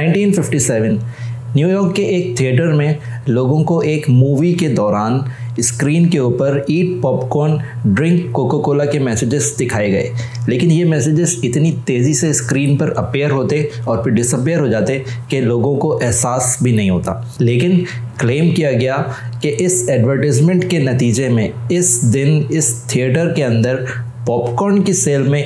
1957 New York के एक theatre में लोगों को एक मूवी के दौरान स्क्रीन के ऊपर eat popcorn drink Coca Cola के मैसेजेस दिखाए गए, लेकिन ये मैसेजेस इतनी तेज़ी से स्क्रीन पर अपीयर होते और फिर डिसअपीयर हो जाते कि लोगों को एहसास भी नहीं होता। लेकिन क्लेम किया गया कि इस एडवर्टीजमेंट के नतीजे में इस दिन इस थिएटर के अंदर पॉपकॉर्न की सेल में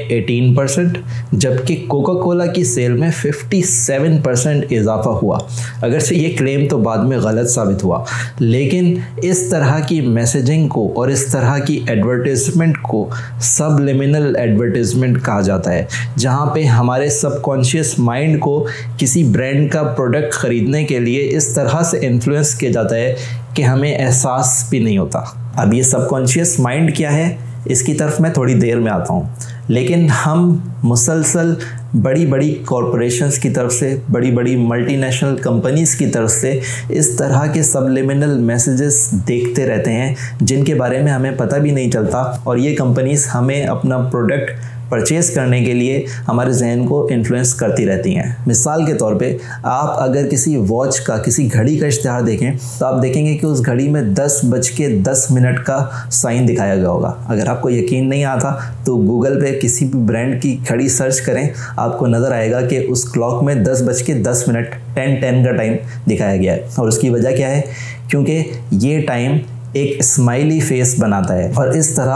18% जबकि कोका कोला की सेल में 57% इजाफा हुआ। अगरचे ये क्लेम तो बाद में गलत साबित हुआ, लेकिन इस तरह की मैसेजिंग को और इस तरह की एडवर्टिजमेंट को सबलिमिनल एडवर्टिजमेंट कहा जाता है, जहाँ पे हमारे सबकॉन्शियस माइंड को किसी ब्रांड का प्रोडक्ट ख़रीदने के लिए इस तरह से इन्फ्लुएंस किया जाता है कि हमें एहसास भी नहीं होता। अब ये सबकॉन्शियस माइंड क्या है, इसकी तरफ मैं थोड़ी देर में आता हूँ, लेकिन हम मुसलसल बड़ी बड़ी कॉरपोरेशंस की तरफ से, बड़ी बड़ी मल्टीनेशनल कंपनीज़ की तरफ से इस तरह के सबलिमिनल मैसेजेस देखते रहते हैं जिनके बारे में हमें पता भी नहीं चलता, और ये कंपनीज़ हमें अपना प्रोडक्ट परचेज़ करने के लिए हमारे जहन को इन्फ्लुएंस करती रहती हैं। मिसाल के तौर पे आप अगर किसी वॉच का, किसी घड़ी का इश्तहार देखें तो आप देखेंगे कि उस घड़ी में 10:10 का साइन दिखाया गया होगा। अगर आपको यकीन नहीं आता तो गूगल पे किसी भी ब्रांड की घड़ी सर्च करें, आपको नज़र आएगा कि उस क्लॉक में 10:10 10:10 का टाइम दिखाया गया है। और उसकी वजह क्या है, क्योंकि ये टाइम एक स्माइली फेस बनाता है और इस तरह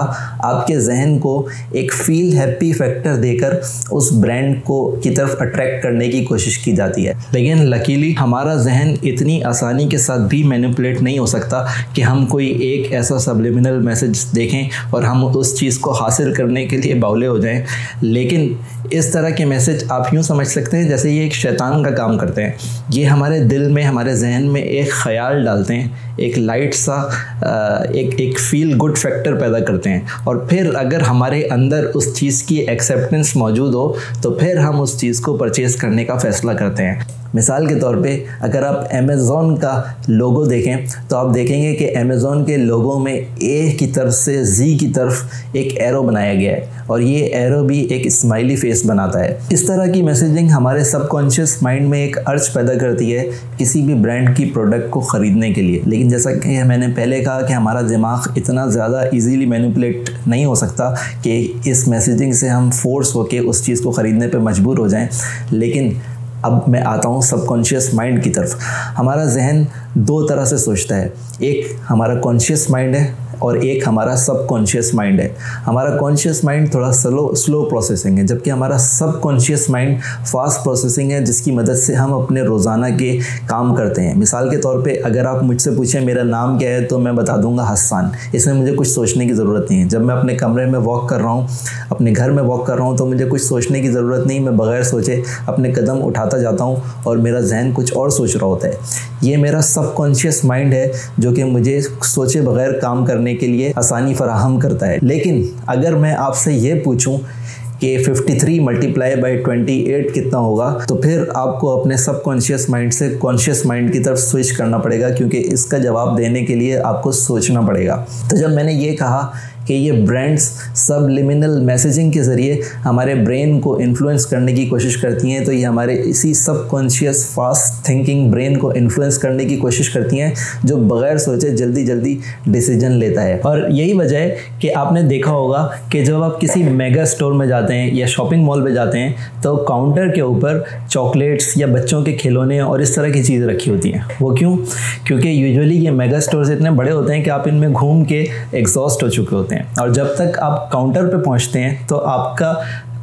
आपके जहन को एक फील हैप्पी फैक्टर देकर उस ब्रांड को की तरफ अट्रैक्ट करने की कोशिश की जाती है। लेकिन लकीली हमारा जहन इतनी आसानी के साथ भी मैनिपुलेट नहीं हो सकता कि हम कोई एक ऐसा सबलिमिनल मैसेज देखें और हम उस चीज़ को हासिल करने के लिए बावले हो जाएं। लेकिन इस तरह के मैसेज आप यूँ समझ सकते हैं जैसे ये एक शैतान का काम करते हैं। ये हमारे दिल में, हमारे जहन में एक ख्याल डालते हैं, एक लाइट सा एक फील गुड फैक्टर पैदा करते हैं, और फिर अगर हमारे अंदर उस चीज़ की एक्सेप्टेंस मौजूद हो तो फिर हम उस चीज़ को परचेज़ करने का फ़ैसला करते हैं। मिसाल के तौर पे अगर आप अमेज़ोन का लोगो देखें तो आप देखेंगे कि अमेज़ोन के लोगो में ए की तरफ से जी की तरफ एक एरो बनाया गया है और ये एरो भी एक स्माइली फेस बनाता है। इस तरह की मैसेजिंग हमारे सबकॉन्शियस माइंड में एक अर्ज पैदा करती है किसी भी ब्रांड की प्रोडक्ट को ख़रीदने के लिए। लेकिन जैसा कि मैंने पहले कहा कि हमारा दिमाग इतना ज़्यादा ईजीली मैनिपुलेट नहीं हो सकता कि इस मैसेजिंग से हम फोर्स होकर उस चीज़ को ख़रीदने पर मजबूर हो जाएँ। लेकिन अब मैं आता हूँ सबकॉन्शियस माइंड की तरफ। हमारा जहन दो तरह से सोचता है, एक हमारा कॉन्शियस माइंड है और एक हमारा सबकॉन्शियस माइंड है। हमारा कॉन्शियस माइंड थोड़ा स्लो प्रोसेसिंग है, जबकि हमारा सबकॉन्शियस माइंड फास्ट प्रोसेसिंग है जिसकी मदद से हम अपने रोज़ाना के काम करते हैं। मिसाल के तौर पे अगर आप मुझसे पूछें मेरा नाम क्या है तो मैं बता दूंगा हस्सान, इसमें मुझे कुछ सोचने की ज़रूरत नहीं है। जब मैं अपने कमरे में वॉक कर रहा हूँ, अपने घर में वॉक कर रहा हूँ, तो मुझे कुछ सोचने की ज़रूरत नहीं, मैं बग़ैर सोचे अपने कदम उठाता जाता हूँ और मेरा जहन कुछ और सोच रहा होता है। ये मेरा सबकॉन्शियस माइंड है जो कि मुझे सोचे बग़ैर काम करने के लिए आसानी फराहम करता है। लेकिन अगर मैं आपसे ये पूछूं कि 53 × 28 कितना होगा, तो फिर आपको अपने सबकॉन्शियस माइंड से कॉन्शियस माइंड की तरफ स्विच करना पड़ेगा, क्योंकि इसका जवाब देने के लिए आपको सोचना पड़ेगा। तो जब मैंने ये कहा कि ये ब्रांड्स सबलिमिनल मैसेजिंग के ज़रिए हमारे ब्रेन को इन्फ्लुएंस करने की कोशिश करती हैं, तो ये हमारे इसी सबकॉन्शियस फास्ट थिंकिंग ब्रेन को इन्फ्लुएंस करने की कोशिश करती हैं जो बग़ैर सोचे जल्दी जल्दी डिसीजन लेता है। और यही वजह है कि आपने देखा होगा कि जब आप किसी मेगा स्टोर में जाते हैं या शॉपिंग मॉल में जाते हैं तो काउंटर के ऊपर चॉकलेट्स या बच्चों के खिलौने और इस तरह की चीज़ रखी होती हैं। वो क्यों? क्योंकि यूजुअली ये मेगा स्टोर्स इतने बड़े होते हैं कि आप इनमें घूम के एग्जॉस्ट हो चुके होते हैं, और जब तक आप काउंटर पे पहुंचते हैं तो आपका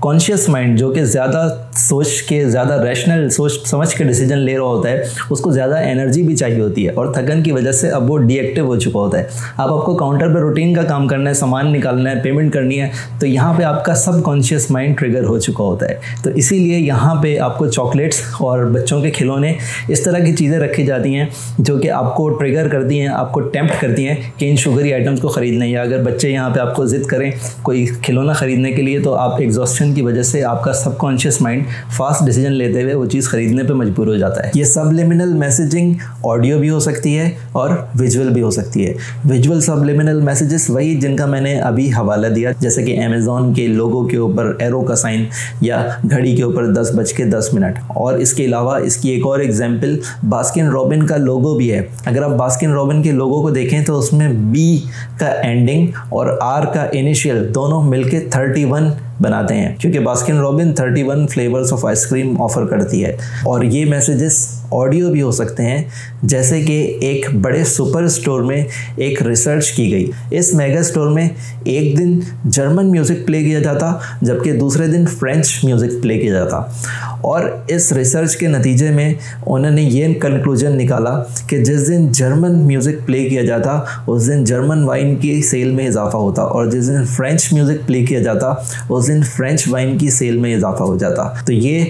कॉन्शियस माइंड जो कि ज़्यादा सोच के, ज़्यादा रैशनल सोच समझ के डिसीजन ले रहा होता है, उसको ज़्यादा एनर्जी भी चाहिए होती है और थकन की वजह से अब वो डीएक्टिव हो चुका होता है। अब आपको काउंटर पर रूटीन का काम करना है, सामान निकालना है, पेमेंट करनी है, तो यहाँ पे आपका सबकॉन्शियस माइंड ट्रिगर हो चुका होता है। तो इसीलिए यहाँ पे आपको चॉकलेट्स और बच्चों के खिलौने इस तरह की चीज़ें रखी जाती हैं जो कि आपको ट्रिगर करती हैं, आपको टेम्प्ट करती हैं कि इन शुगरी आइटम्स को ख़रीदना है, या अगर बच्चे यहाँ पर आपको ज़िद करें कोई खिलौना ख़रीदने के लिए तो आप एग्जॉस्टन डिस्ट्रैक्शन की वजह से आपका सबकॉन्शियस माइंड फास्ट डिसीजन लेते हुए वो चीज़ खरीदने पे मजबूर हो जाता है। ये सबलिमिनल मैसेजिंग ऑडियो भी हो सकती है और विजुअल भी हो सकती है। विजुअल सबलिमिनल मैसेजेस वही जिनका मैंने अभी हवाला दिया, जैसे कि अमेज़ॉन के लोगो के ऊपर एरो का साइन या घड़ी के ऊपर 10:10। और इसके अलावा इसकी एक और एग्जाम्पल बास्किन रॉबिन का लोगो भी है। अगर आप बास्किन रॉबिन के लोगो को देखें तो उसमें बी का एंडिंग और आर का इनिशियल दोनों मिलके 31 बनाते हैं, क्योंकि Baskin Robbins 31 flavours of ice cream offer करती है। और ये मैसेजेस ऑडियो भी हो सकते हैं, जैसे कि एक बड़े सुपर स्टोर में एक रिसर्च की गई। इस मेगा स्टोर में एक दिन जर्मन म्यूज़िक प्ले किया जाता जबकि दूसरे दिन फ्रेंच म्यूज़िक प्ले किया जाता, और इस रिसर्च के नतीजे में उन्होंने ये कंक्लूजन निकाला कि जिस दिन जर्मन म्यूज़िक प्ले किया जाता उस दिन जर्मन वाइन की सेल में इजाफा होता, और जिस दिन फ्रेंच म्यूज़िक प्ले किया जाता उस दिन फ्रेंच वाइन की सेल में इजाफा हो जाता। तो ये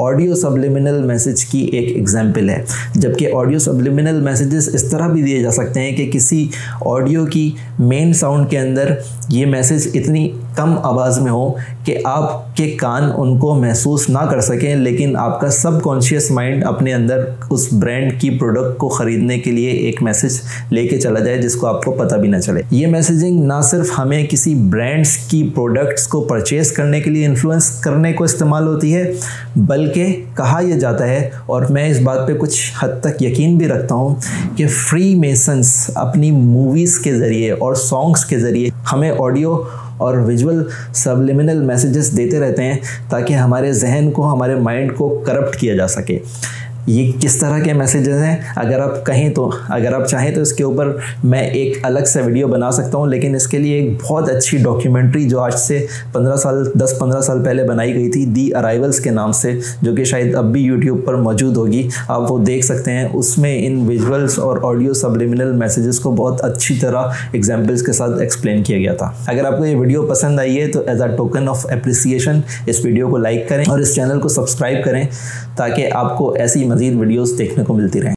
ऑडियो सबलिमिनल मैसेज की एक एग्जाम्पल है। जबकि ऑडियो सबलिमिनल मैसेजेस इस तरह भी दिए जा सकते हैं कि किसी ऑडियो की मेन साउंड के अंदर ये मैसेज इतनी कम आवाज़ में हो कि आपके कान उनको महसूस ना कर सकें, लेकिन आपका सबकॉन्शियस माइंड अपने अंदर उस ब्रांड की प्रोडक्ट को ख़रीदने के लिए एक मैसेज लेके चला जाए जिसको आपको पता भी ना चले। ये मैसेजिंग ना सिर्फ हमें किसी ब्रांड्स की प्रोडक्ट्स को परचेस करने के लिए इन्फ्लुएंस करने को इस्तेमाल होती है, बल्कि कहा यह जाता है, और मैं इस बात पर कुछ हद तक यकीन भी रखता हूँ कि फ्री मेसन्स अपनी मूवीज़ के ज़रिए और सॉन्ग्स के ज़रिए हमें ऑडियो और विजुअल सबलिमिनल मैसेजेस देते रहते हैं ताकि हमारे जहन को, हमारे माइंड को करप्ट किया जा सके। ये किस तरह के मैसेजेस हैं, अगर आप चाहें तो इसके ऊपर मैं एक अलग से वीडियो बना सकता हूं, लेकिन इसके लिए एक बहुत अच्छी डॉक्यूमेंट्री जो आज से 10-15 साल पहले बनाई गई थी, दी अराइवल्स के नाम से, जो कि शायद अब भी यूट्यूब पर मौजूद होगी, आप वो देख सकते हैं। उसमें इन विजुअल्स और ऑडियो सबलिमिनल मैसेजेस को बहुत अच्छी तरह एग्जाम्पल्स के साथ एक्सप्लेन किया गया था। अगर आपको ये वीडियो पसंद आई है तो as a token of appreciation इस वीडियो को लाइक करें और इस चैनल को सब्सक्राइब करें ताकि आपको ऐसी मज़ीद वीडियोस देखने को मिलती रहें।